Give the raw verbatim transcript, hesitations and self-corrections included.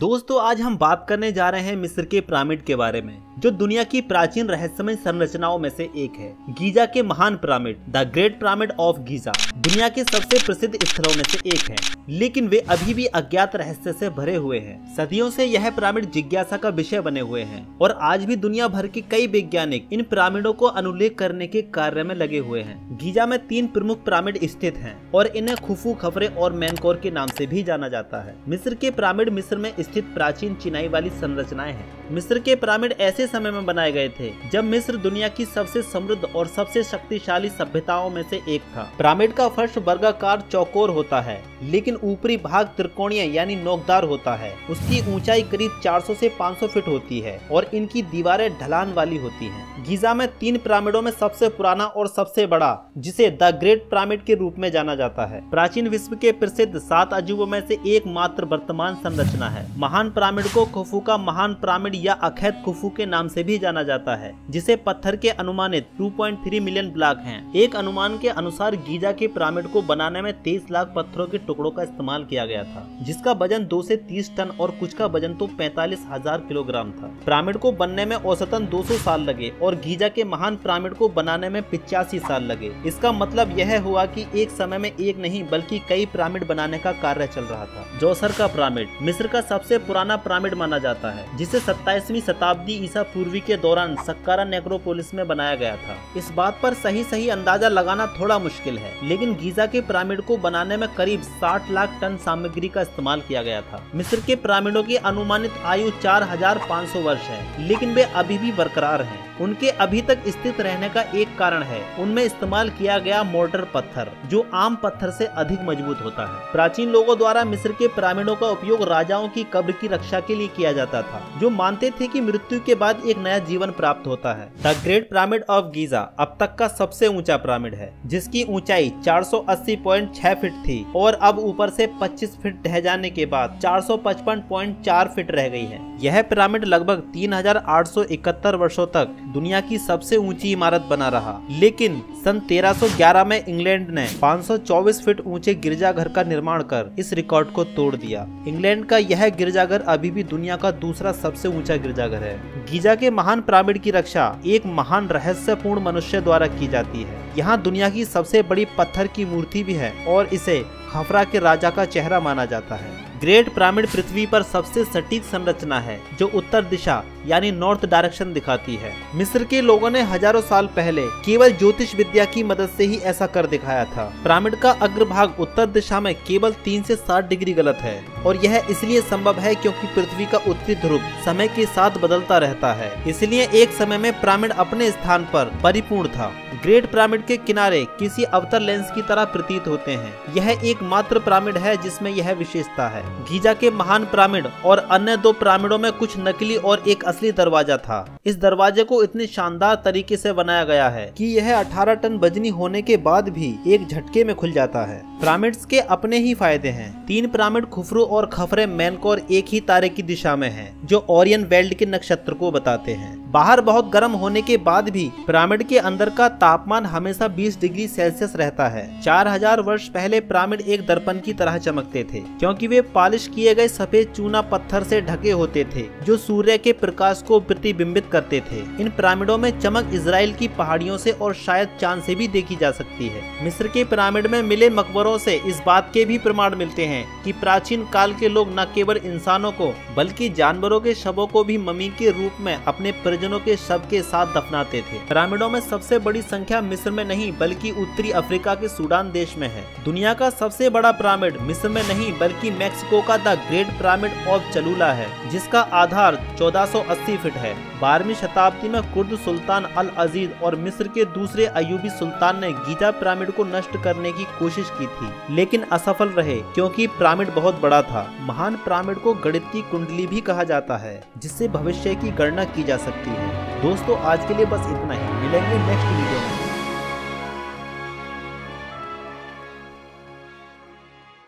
दोस्तों आज हम बात करने जा रहे हैं मिस्र के पिरामिड के बारे में, जो दुनिया की प्राचीन रहस्यमय संरचनाओं में से एक है। गीजा के महान pyramid, the great pyramid of Giza, दुनिया के सबसे प्रसिद्ध स्थलों में से एक है, लेकिन वे अभी भी अज्ञात रहस्य से भरे हुए हैं। सदियों से यह पिरामिड जिज्ञासा का विषय बने हुए हैं और आज भी दुनिया भर के कई वैज्ञानिक इन पिरामिडों को अनुलेख करने के कार्य में लगे हुए हैं। गीजा में तीन प्रमुख पिरामिड स्थित हैं और इन्हें खुफू, खफरे और मेनकौर के नाम से भी जाना जाता है। मिस्र के पिरामिड मिस्र में स्थित प्राचीन चिनाई वाली संरचनाएं हैं। मिस्र के पिरामिड ऐसे समय में बनाए गए थे जब मिस्र दुनिया की सबसे समृद्ध और सबसे शक्तिशाली सभ्यताओं में से एक था। पिरामिड का फर्श वर्गाकार चौकोर होता है, लेकिन ऊपरी भाग त्रिकोणीय यानी नोकदार होता है। उसकी ऊंचाई करीब चार सौ से पाँच सौ फीट होती है और इनकी दीवारें ढलान वाली होती हैं। गीजा में तीन पिरामिडों में सबसे पुराना और सबसे बड़ा, जिसे द ग्रेट पिरामिड के रूप में जाना जाता है, प्राचीन विश्व के प्रसिद्ध सात अजूबों में से एकमात्र वर्तमान संरचना है। महान पिरामिड को खुफू का महान पिरामिड या अखैत खुफू के नाम से भी जाना जाता है, जिसे पत्थर के अनुमानित दो पॉइंट तीन मिलियन ब्लॉक हैं। एक अनुमान के अनुसार गीजा के पिरामिड को बनाने में तेईस लाख पत्थरों के टुकड़ों का इस्तेमाल किया गया था, जिसका वजन दो से तीस टन और कुछ का वजन तो पैंतालीस हज़ार किलोग्राम था। पिरामिड को बनने में औसतन दो सौ साल लगे और गीजा के महान पिरामिड को बनाने में पचासी साल लगे। इसका मतलब यह हुआ कि एक समय में एक नहीं बल्कि कई पिरामिड बनाने का कार्य चल रहा था। जोसर का पिरामिड मिस्र का सबसे पुराना पिरामिड माना जाता है, जिसे सत्ताईसवीं शताब्दी ईसा पूर्वी के दौरान सक्कारा नेक्रोपोलिस में बनाया गया था। इस बात पर सही सही अंदाजा लगाना थोड़ा मुश्किल है, लेकिन गीजा के पिरामिड को बनाने में करीब साठ लाख टन सामग्री का इस्तेमाल किया गया था। मिस्र के पिरामिडों की अनुमानित आयु चार हज़ार पाँच सौ वर्ष है, लेकिन वे अभी भी बरकरार हैं। उनके अभी तक स्थित रहने का एक कारण है, उनमें इस्तेमाल किया गया मोर्टर पत्थर, जो आम पत्थर से अधिक मजबूत होता है। प्राचीन लोगों द्वारा मिस्र के पिरामिडों का उपयोग राजाओं की कब्र की रक्षा के लिए किया जाता था, जो मानते थे कि मृत्यु के बाद एक नया जीवन प्राप्त होता है। The great pyramid of Giza अब तक का सबसे ऊंचा पिरामिड है, जिसकी ऊंचाई चार सौ अस्सी पॉइंट छह फीट थी और अब ऊपर से पच्चीस फीट ढह जाने के बाद चार सौ पचपन पॉइंट चार फीट रह गई है। यह पिरामिड लगभग तीन हज़ार आठ सौ इकहत्तर वर्षों तक दुनिया की सबसे ऊंची इमारत बना रहा, लेकिन सन तेरह सौ ग्यारह में इंग्लैंड ने पाँच सौ चौबीस फीट ऊंचे गिरजाघर का निर्माण कर इस रिकॉर्ड को तोड़ दिया। इंग्लैंड का यह गिरजाघर अभी भी दुनिया का दूसरा सबसे ऊंचा गिरजाघर है। गीजा के महान पिरामिड की रक्षा एक महान रहस्यपूर्ण मनुष्य द्वारा की जाती है। यहाँ दुनिया की सबसे बड़ी पत्थर की मूर्ति भी है और इसे खाफरा के राजा का चेहरा माना जाता है। ग्रेट पिरामिड पृथ्वी पर सबसे सटीक संरचना है, जो उत्तर दिशा यानी नॉर्थ डायरेक्शन दिखाती है। मिस्र के लोगों ने हजारों साल पहले केवल ज्योतिष विद्या की मदद से ही ऐसा कर दिखाया था। पिरामिड का अग्रभाग उत्तर दिशा में केवल तीन से सात डिग्री गलत है और यह इसलिए संभव है क्योंकि पृथ्वी का उत्तरी ध्रुव समय के साथ बदलता रहता है। इसलिए एक समय में पिरामिड अपने स्थान पर परिपूर्ण था। ग्रेट पिरामिड के किनारे किसी अवतर लेंस की तरह प्रतीत होते हैं। यह एकमात्र पिरामिड है जिसमें यह विशेषता है। गीजा के महान पिरामिड और अन्य दो पिरामिडों में कुछ नकली और एक असली दरवाजा था। इस दरवाजे को इतने शानदार तरीके से बनाया गया है कि यह अठारह टन वजनी होने के बाद भी एक झटके में खुल जाता है। पिरामिड्स के अपने ही फायदे हैं। तीन पिरामिड खुफरू और खफरे मेनकौर एक ही तारे की दिशा में हैं, जो ओरियन बेल्ट के नक्षत्र को बताते हैं। बाहर बहुत गर्म होने के बाद भी पिरामिड के अंदर का तापमान हमेशा बीस डिग्री सेल्सियस रहता है। चार हज़ार वर्ष पहले पिरामिड एक दर्पण की तरह चमकते थे, क्योंकि वे पालिश किए गए सफेद चूना पत्थर से ढके होते थे, जो सूर्य के प्रकाश को प्रतिबिंबित करते थे। इन पिरामिडों में चमक इजराइल की पहाड़ियों से और शायद चांद से भी देखी जा सकती है। मिस्र के पिरामिड में मिले मकबरों से इस बात के भी प्रमाण मिलते हैं कि प्राचीन काल के लोग न केवल इंसानों को बल्कि जानवरों के शवों को भी ममी के रूप में अपने परिजनों के शव के साथ दफनाते थे। पिरामिडों में सबसे बड़ी संख्या मिस्र में नहीं बल्कि उत्तरी अफ्रीका के सूडान देश में है। दुनिया का सबसे बड़ा पिरामिड मिस्र में नहीं बल्कि मेक्सिको का the great pyramid of Cholula है, जिसका आधार चौदह सौ अस्सी फीट है। बारहवीं शताब्दी में कुर्द सुल्तान अल अजीज और मिस्र के दूसरे अयूबी सुल्तान ने गीजा पिरामिड को नष्ट करने की कोशिश की थी, लेकिन असफल रहे क्योंकि पिरामिड बहुत बड़ा था। महान पिरामिड को गणित की कुंडली भी कहा जाता है, जिससे भविष्य की गणना की जा सकती है। दोस्तों आज के लिए बस इतना ही, मिलेंगे नेक्स्ट वीडियो में।